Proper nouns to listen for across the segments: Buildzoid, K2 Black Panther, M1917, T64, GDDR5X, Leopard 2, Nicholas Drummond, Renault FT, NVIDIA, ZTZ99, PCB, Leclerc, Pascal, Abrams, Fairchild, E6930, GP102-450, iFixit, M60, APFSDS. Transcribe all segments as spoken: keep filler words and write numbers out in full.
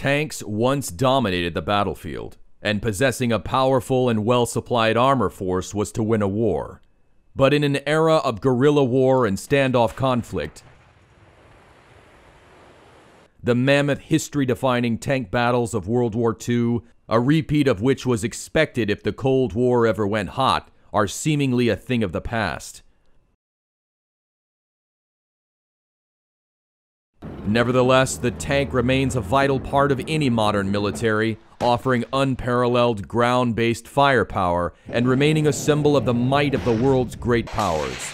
Tanks once dominated the battlefield, and possessing a powerful and well-supplied armor force was to win a war. But in an era of guerrilla war and standoff conflict, the mammoth history-defining tank battles of World War Two, a repeat of which was expected if the Cold War ever went hot, are seemingly a thing of the past. Nevertheless, the tank remains a vital part of any modern military, offering unparalleled ground-based firepower and remaining a symbol of the might of the world's great powers.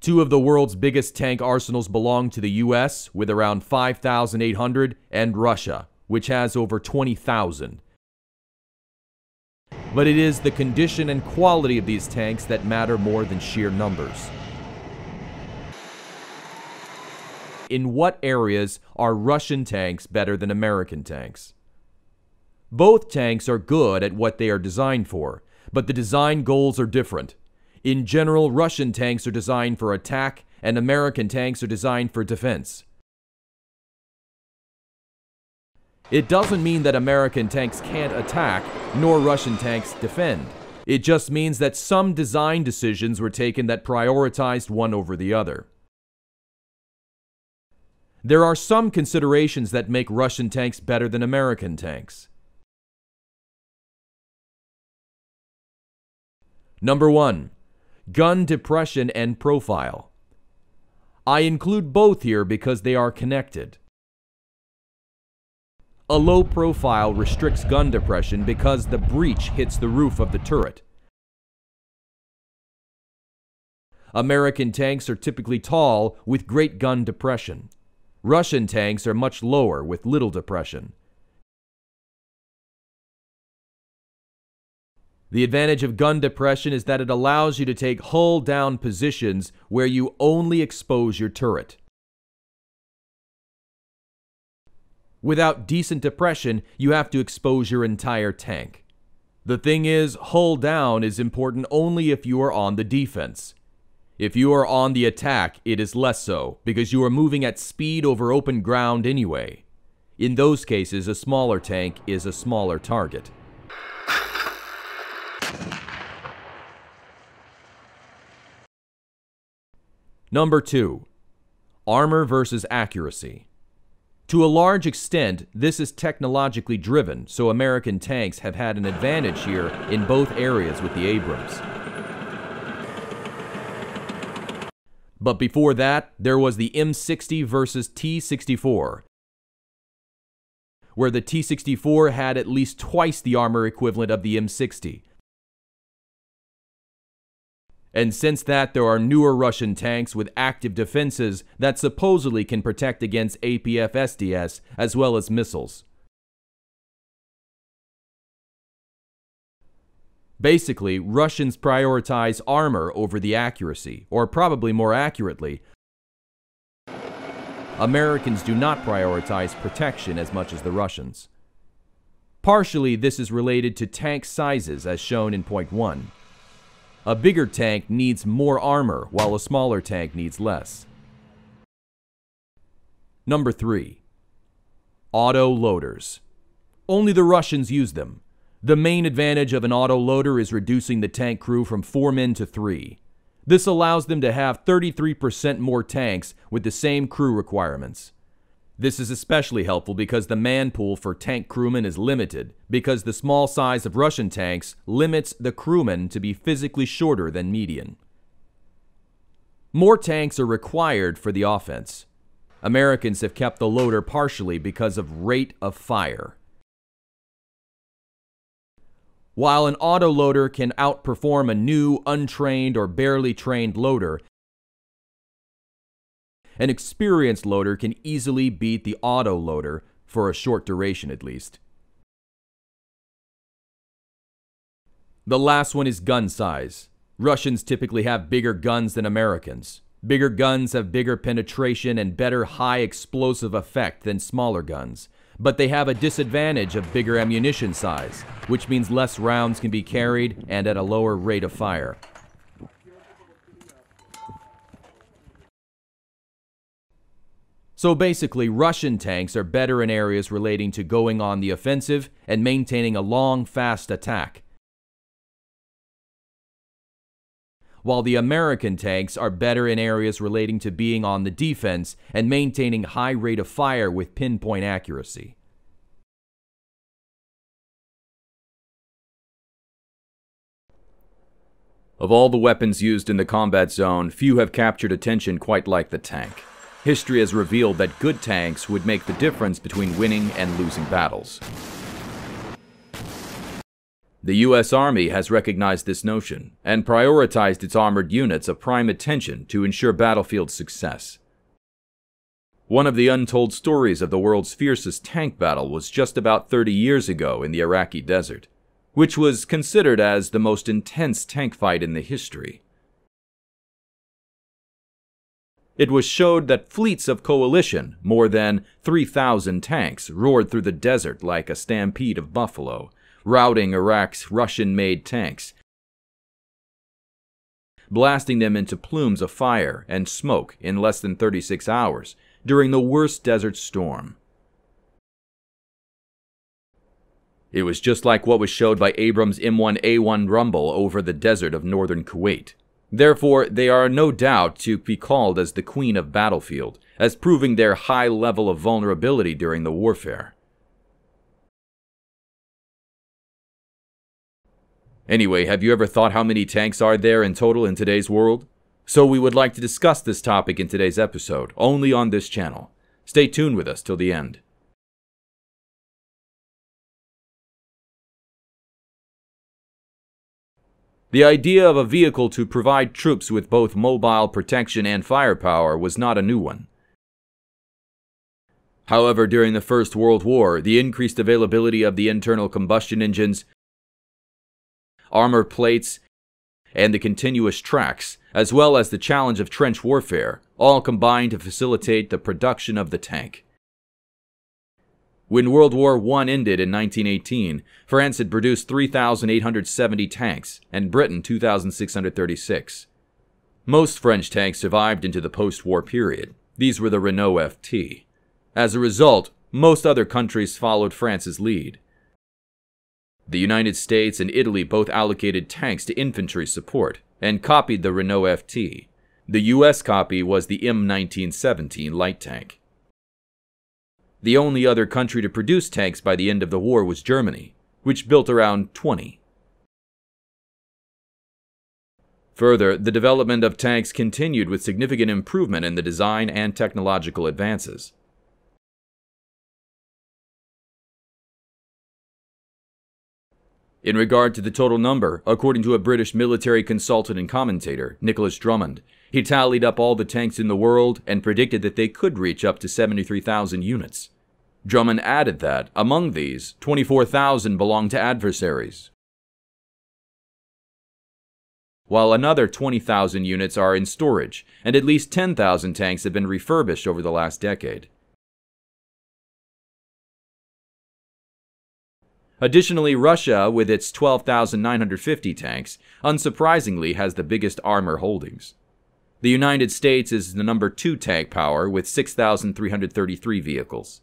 Two of the world's biggest tank arsenals belong to the U S, with around five thousand eight hundred, and Russia, which has over twenty thousand. But it is the condition and quality of these tanks that matter more than sheer numbers. In what areas are Russian tanks better than American tanks? Both tanks are good at what they are designed for, but the design goals are different. In general, Russian tanks are designed for attack, and American tanks are designed for defense. It doesn't mean that American tanks can't attack, nor Russian tanks defend. It just means that some design decisions were taken that prioritized one over the other. There are some considerations that make Russian tanks better than American tanks. Number one, gun depression and profile. I include both here because they are connected. A low profile restricts gun depression because the breech hits the roof of the turret. American tanks are typically tall with great gun depression. Russian tanks are much lower with little depression. The advantage of gun depression is that it allows you to take hull-down positions where you only expose your turret. Without decent depression, you have to expose your entire tank. The thing is, hull-down is important only if you are on the defense. If you are on the attack, it is less so, because you are moving at speed over open ground anyway. In those cases, a smaller tank is a smaller target. Number two, armor versus accuracy. To a large extent, this is technologically driven, so American tanks have had an advantage here in both areas with the Abrams. But before that, there was the M sixty versus T sixty-four, where the T sixty-four had at least twice the armor equivalent of the M sixty. And since that, there are newer Russian tanks with active defenses that supposedly can protect against A P F S D S as well as missiles. Basically, Russians prioritize armor over the accuracy, or probably more accurately, Americans do not prioritize protection as much as the Russians. Partially, this is related to tank sizes as shown in point one. A bigger tank needs more armor, while a smaller tank needs less. Number three, autoloaders. Only the Russians use them. The main advantage of an autoloader is reducing the tank crew from four men to three. This allows them to have thirty-three percent more tanks with the same crew requirements. This is especially helpful because the man pool for tank crewmen is limited, because the small size of Russian tanks limits the crewmen to be physically shorter than median. More tanks are required for the offense. Americans have kept the loader partially because of rate of fire. While an autoloader can outperform a new, untrained, or barely trained loader, an experienced loader can easily beat the autoloader, for a short duration at least. The last one is gun size. Russians typically have bigger guns than Americans. Bigger guns have bigger penetration and better high explosive effect than smaller guns. But they have a disadvantage of bigger ammunition size, which means less rounds can be carried and at a lower rate of fire. So basically, Russian tanks are better in areas relating to going on the offensive and maintaining a long, fast attack, while the American tanks are better in areas relating to being on the defense and maintaining high rate of fire with pinpoint accuracy. Of all the weapons used in the combat zone, few have captured attention quite like the tank. History has revealed that good tanks would make the difference between winning and losing battles. The U S Army has recognized this notion and prioritized its armored units a prime attention to ensure battlefield success. One of the untold stories of the world's fiercest tank battle was just about thirty years ago in the Iraqi desert, which was considered as the most intense tank fight in the history. It was showed that fleets of coalition, more than three thousand tanks, roared through the desert like a stampede of buffalo, routing Iraq's Russian-made tanks, blasting them into plumes of fire and smoke in less than thirty-six hours during the worst desert storm. It was just like what was showed by Abrams' M one A one rumble over the desert of northern Kuwait. Therefore, they are no doubt to be called as the queen of battlefield, as proving their high level of vulnerability during the warfare. Anyway, have you ever thought how many tanks are there in total in today's world? So we would like to discuss this topic in today's episode, only on this channel. Stay tuned with us till the end. The idea of a vehicle to provide troops with both mobile protection and firepower was not a new one. However, during the First World War, the increased availability of the internal combustion engines, armor plates, and the continuous tracks, as well as the challenge of trench warfare, all combined to facilitate the production of the tank. When World War One ended in nineteen eighteen, France had produced three thousand eight hundred seventy tanks and Britain two thousand six hundred thirty-six. Most French tanks survived into the post-war period. These were the Renault F T. As a result, most other countries followed France's lead. The United States and Italy both allocated tanks to infantry support and copied the Renault F T. The U S copy was the M nineteen seventeen light tank. The only other country to produce tanks by the end of the war was Germany, which built around twenty. Further, the development of tanks continued with significant improvement in the design and technological advances. In regard to the total number, according to a British military consultant and commentator, Nicholas Drummond, he tallied up all the tanks in the world and predicted that they could reach up to seventy-three thousand units. Drummond added that, among these, twenty-four thousand belonged to adversaries, while another twenty thousand units are in storage, and at least ten thousand tanks have been refurbished over the last decade. Additionally, Russia, with its twelve thousand nine hundred fifty tanks, unsurprisingly has the biggest armor holdings. The United States is the number two tank power with six thousand three hundred thirty-three vehicles.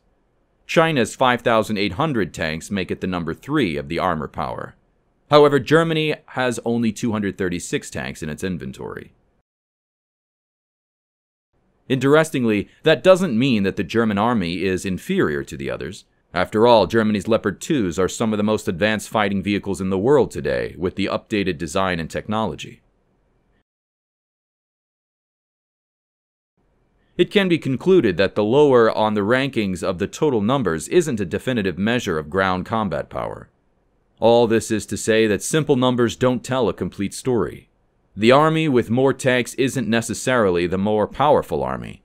China's five thousand eight hundred tanks make it the number three of the armor power. However, Germany has only two hundred thirty-six tanks in its inventory. Interestingly, that doesn't mean that the German army is inferior to the others. After all, Germany's Leopard twos are some of the most advanced fighting vehicles in the world today, with the updated design and technology. It can be concluded that the lower on the rankings of the total numbers isn't a definitive measure of ground combat power. All this is to say that simple numbers don't tell a complete story. The army with more tanks isn't necessarily the more powerful army.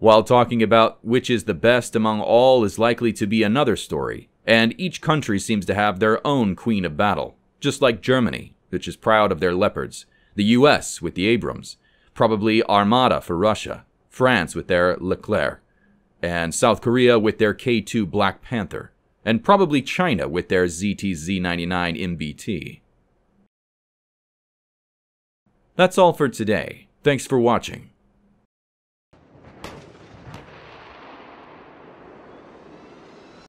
While talking about which is the best among all is likely to be another story, and each country seems to have their own queen of battle, just like Germany, which is proud of their Leopards, the U S with the Abrams, probably Armada for Russia, France with their Leclerc, and South Korea with their K two Black Panther, and probably China with their Z T Z ninety-nine M B T. That's all for today. Thanks for watching.